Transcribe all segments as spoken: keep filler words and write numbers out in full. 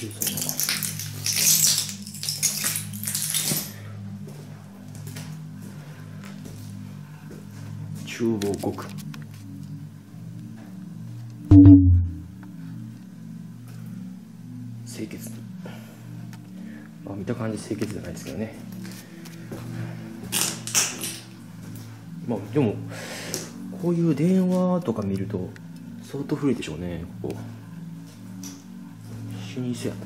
sí,厨房国家。 見た感じ清潔じゃないですけどね。まあでもこういう電話とか見ると相当古いでしょうね。ここ老舗やったのか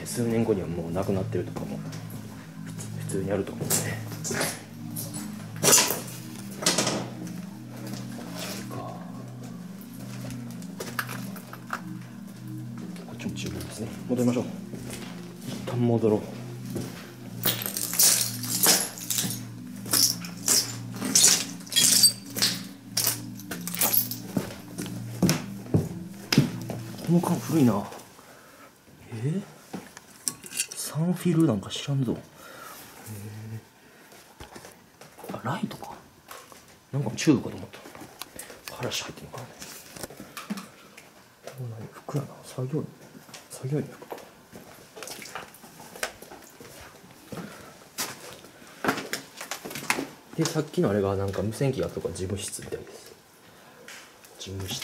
な。数年後にはもうなくなってるとかも普通にあると思うんですね。 戻りましょう。一旦戻ろう。この缶古いな。えー、サンフィルなんか知らんぞ。えー、あ、ライトか。なんかチューブかと思った。話入ってるのかな。これ何服やな。作業着。 作業着か。で、さっきのあれがなんか無線機がとか事務室みたいです。事務室。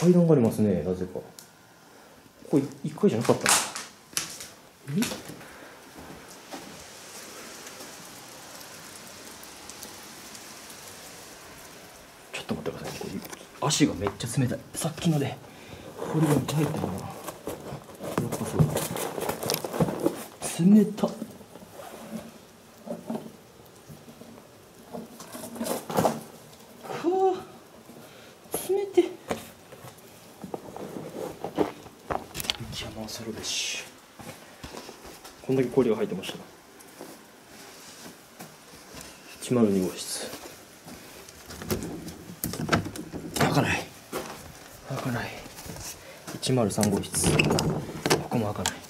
階段がありますね、なぜか。これ一階じゃなかったの。え？ 足がめっちゃ冷たい。さっきのでこれが入ったのかな。やっぱそうだ。冷たっ。ふわ冷て。邪魔をするべし。こんだけ氷が入ってました。いちまるに号室。 開かない。開かない。いちまるさん号室。ここも開かない。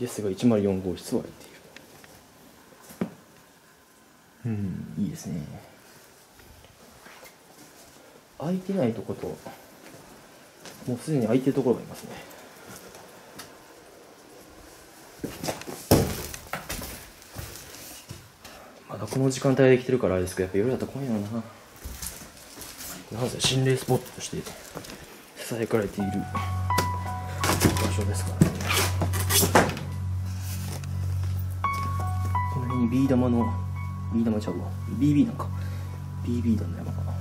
ですがいちまるよん号室は開いている。うん、いいですね。開いてないとこと、もうすでに開いてるところがいますね。まだこの時間帯で来てるからあれですけど、やっぱ夜だと怖いのかな。なんせ心霊スポットとしてさえかれている場所ですからね。この辺にビー玉のビー玉ちゃうわ。ビービー なんか ビービー 弾の山かな。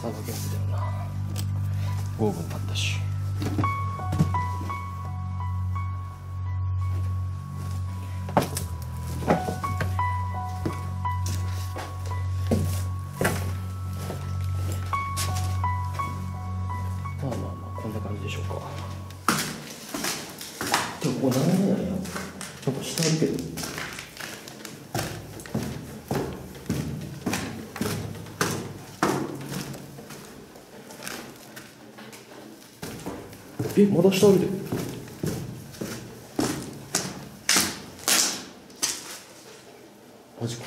サーバーゲーム出てるな。ゴーゴー買ったし。 え、まだ下あるで。マジか。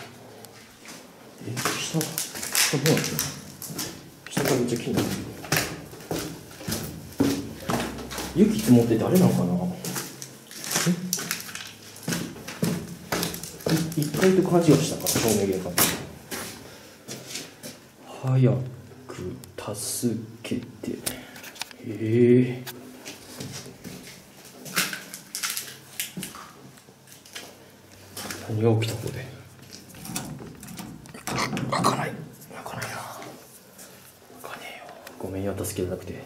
え、下、下どうなんですか。下からめっちゃ気になる。雪積もっててあれなんかな。え、一階と勘違いしたから照明が。早く助けて。へえ。 何が起きたここで。開かない。開かないな。開かねえよ。ごめんよ、助けてなくて。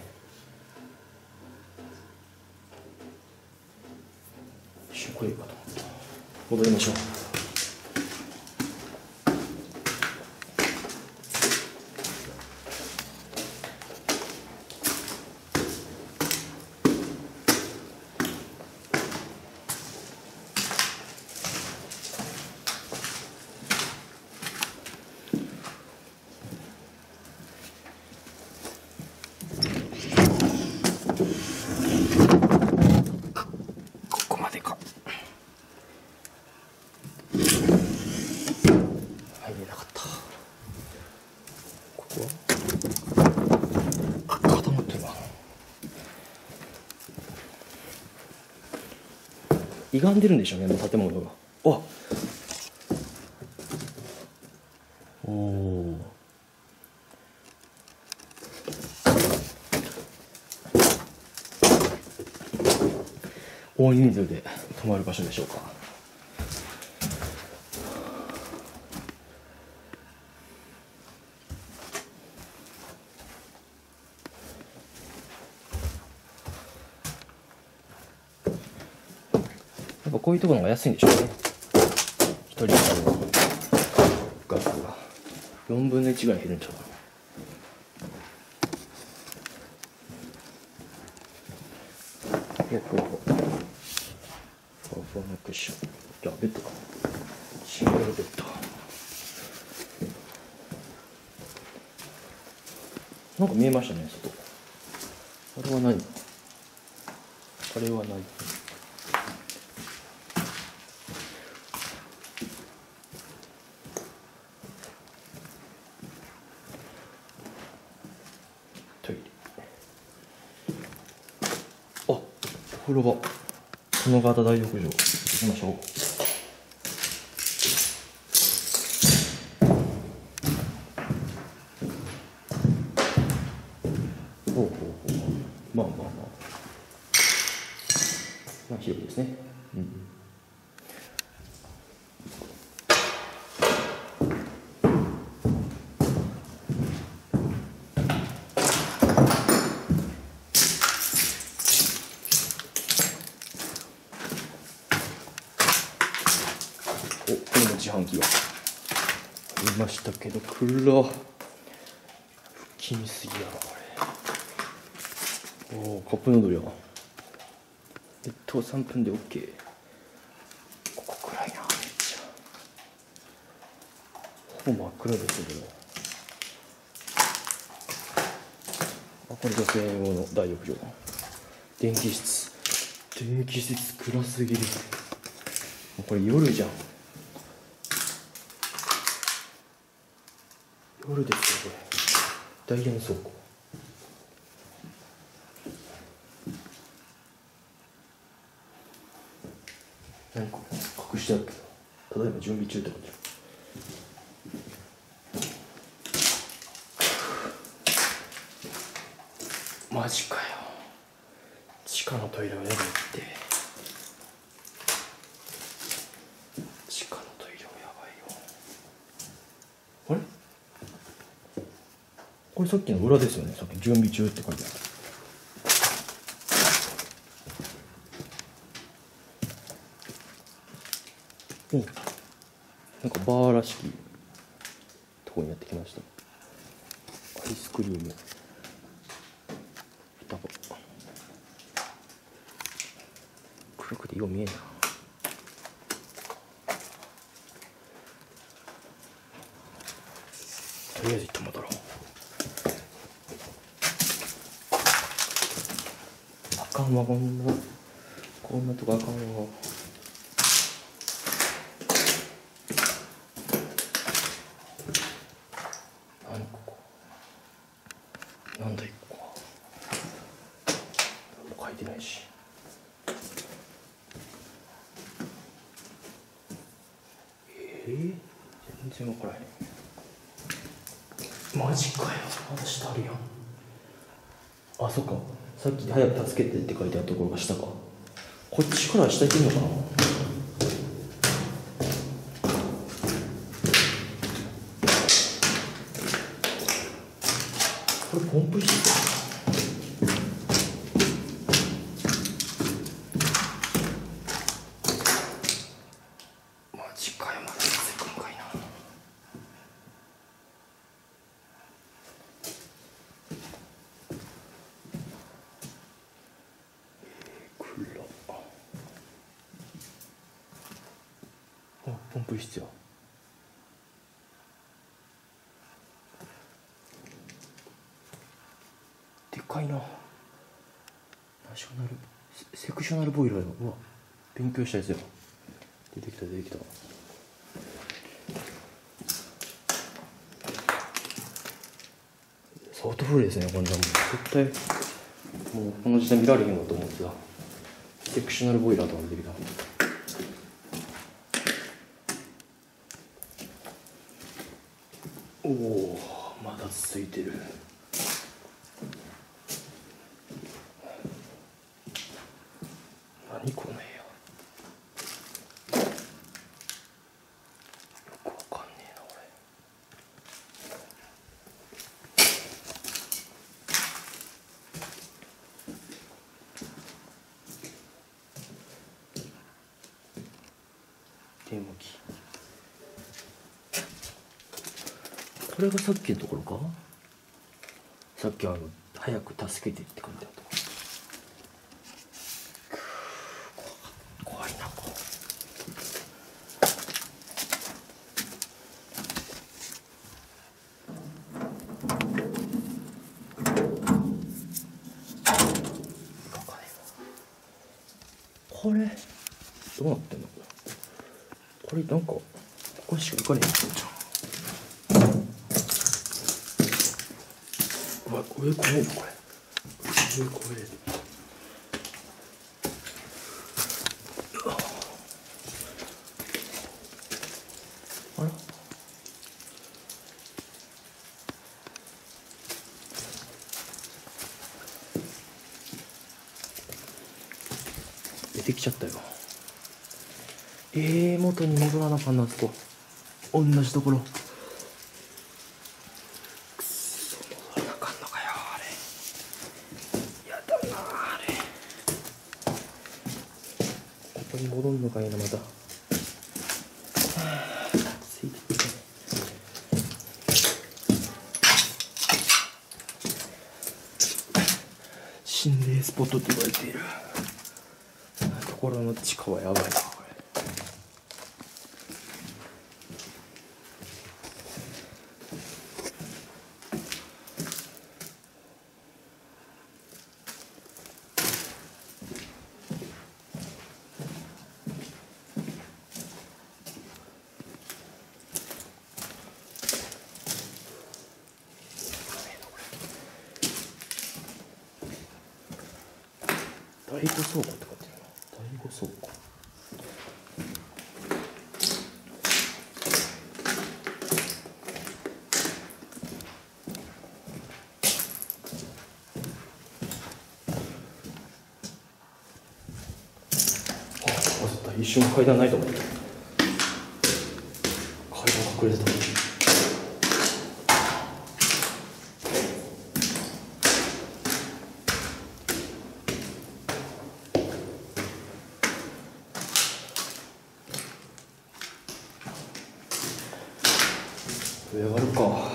一瞬来れるかと思った。戻りましょう。ここまでか。入れなかった。ここは固まってるわ。歪んでるんでしょうね、建物が。あっ、おお、大人数で泊まる場所でしょうか。やっぱこういうところが安いんでしょうね。一人の額がよんぶんのいちぐらい減るんちゃうかな。クッション。じゃあベッドか。シングルベッド。なんか見えましたね、外。あれは何？あれはない。トイレ。あ、お風呂場。この方大浴場。行きましょう。ほうほうほう。まあまあまあ。まあ広いですね。うん。自販機がありましたけど、暗っ。不気味すぎだろこれ。おお、カップヌードルや。熱湯さんぷんで OK。 ここ暗いな、めっちゃ。ほぼ真っ暗ですけど、あ、これ女性用の大浴場。電気室、電気室暗すぎる。これ夜じゃん、夜ですよこれ。第四倉庫。何これ、隠してあるけど、ただいま準備中ってことじゃん。マジかよ。地下のトイレはやだって。これさっきの裏ですよね。さっき準備中って書いてある。うん、なんかバーらしきとこにやってきました。アイスクリーム双葉。黒くてよう見えないな。とりあえず行って戻ろう。あかんわ、こんな、こんなとこあかんわ。何ここ、なんだいここ。何も書いてないし。えー、全然わからへん。マジかよ、まだ下あるやん。あ、そっか、さっき「早く助けて」って書いてあるところが下か。こっちから下行けるのかな。これポンプ室か。マジかよ、まだ全然細かいな。ポンプ必要。でかいな。ナショナルセクショナルボイラーよ。うわ、勉強したやつよ。出てきた出てきた。ソフトフルですね、こんなもん。絶対もうこの時代見られへんわと思ってた。セクショナルボイラーとか出てきた。おお、まだ続いてる。何この部屋。よくわかんねえな俺。電話機。これがさっきのところか。さっきあの早く助けてって書いてあった。これどうなってんのこれ。これなんかここしか行かねえじゃん。うわ、上怖いなこれ。上怖い。あら、出てきちゃったよ。えー、元に戻らなあかんな、ここ。同じところ。くそ、戻らなあかんのかよ、あれ。やだな、あれ。ここに戻んのかいな、また。はあ、ついてきて。心霊スポットって言われている。心の地下はやばいなこれ。大工倉庫って書いてある。そうか。あ、忘れた。一瞬階段ないと思った。階段隠れてた。上がるか。あ、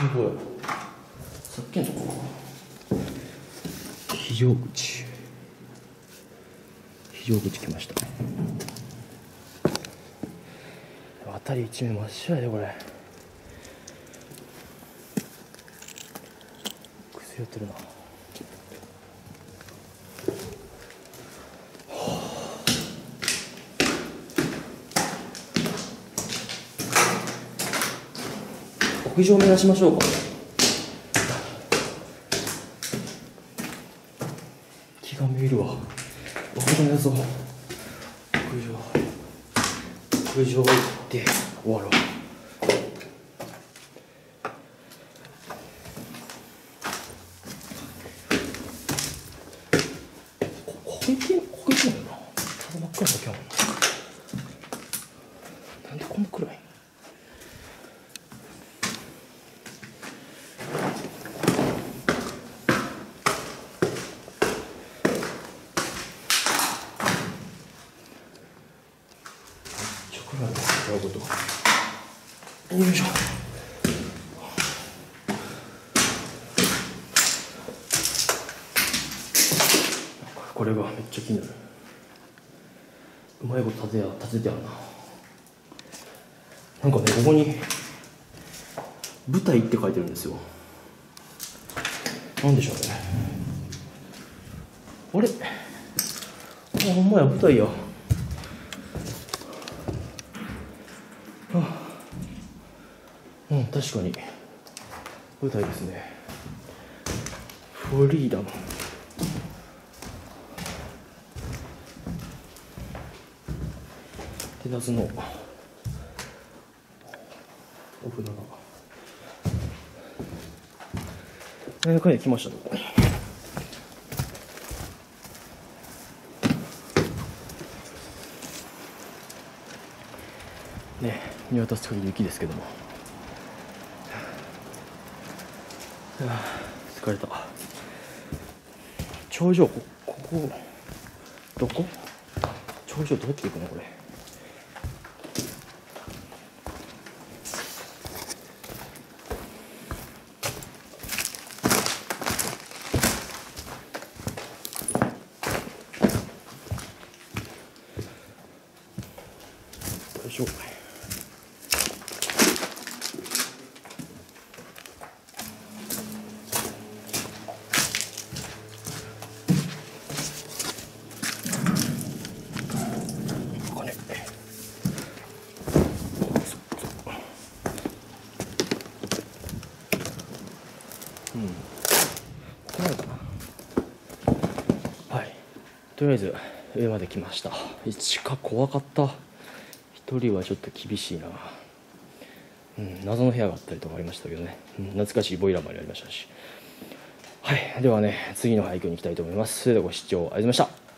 すごい。さっきのところ。非常口。非常口来ました。辺り一面真っ白やでこれ。くすよってるな。屋上目指しましょうか。気が見えるわ。屋上目指そう。屋上。屋上行って。終わろう。ここ行け、ここ行けんのな。ただ真っ暗だけやもんな。なんでこんな暗い。よいしょ。これがめっちゃ気になる。うまいこと立てや立ててあるな。なんかね、ここに舞台って書いてるんですよ。なんでしょうね。あれ、あ、ほんまや、舞台や。あ、うん、確かに舞台ですね。フリーダム。手なずのお札が。えー、これ来ました、ね。ね、見渡す限り雪ですけども。あ、疲れた。頂上、ここどこ？頂上どうやって行くのこれ？とりあえず上まで来ました。一か怖かった。一人はちょっと厳しいな、うん、謎の部屋があったりとかありましたけどね、うん、懐かしいボイラーまでありましたし。はい、ではね、次の俳句に行きたいと思います。それではご視聴ありがとうございました。